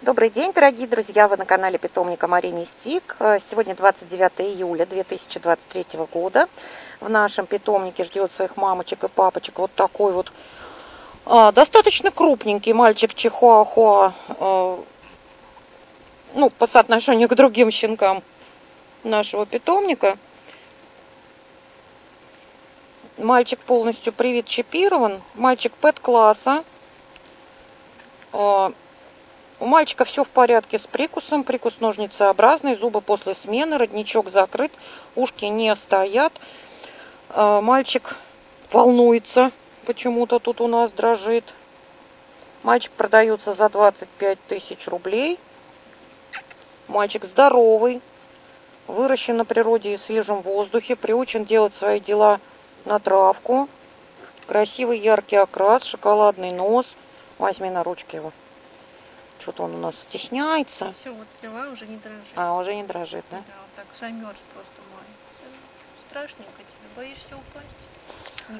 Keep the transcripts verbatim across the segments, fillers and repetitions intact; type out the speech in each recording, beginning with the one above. Добрый день, дорогие друзья! Вы на канале питомника Мари Мистик. Сегодня двадцать девятое июля две тысячи двадцать третьего года. В нашем питомнике ждет своих мамочек и папочек вот такой вот а, достаточно крупненький мальчик чихуахуа. А, ну, по соотношению к другим щенкам нашего питомника. Мальчик полностью привит, чипирован. Мальчик пэт-класса. А, У мальчика все в порядке с прикусом, прикус ножницеобразный, зубы после смены, родничок закрыт, ушки не стоят. Мальчик волнуется, почему-то тут у нас дрожит. Мальчик продается за двадцать пять тысяч рублей. Мальчик здоровый, выращен на природе и свежем воздухе, приучен делать свои дела на травку. Красивый яркий окрас, шоколадный нос. Возьми на ручки его. Что-то он у нас стесняется. Все, вот взяла, уже не дрожит. А, уже не дрожит, да? Да, вот так замерз просто, Марь. Страшненько тебе, боишься упасть? Не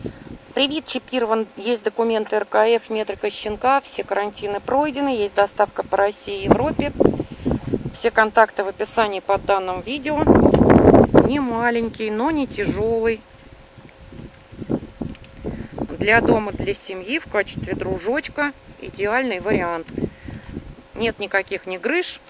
прыгай. Привит, чипирован, есть документы эр ка эф, метрика щенка, все карантины пройдены, есть доставка по России и Европе. Все контакты в описании под данным видео. Не маленький, но не тяжелый. Для дома, для семьи, в качестве дружочка идеальный вариант. Нет никаких ни грыж,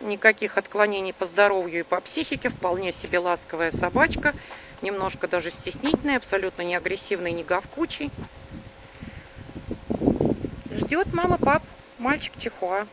никаких отклонений по здоровью и по психике. Вполне себе ласковая собачка. Немножко даже стеснительная, абсолютно не агрессивный, не гавкучий. Ждет мама, пап, мальчик чихуа.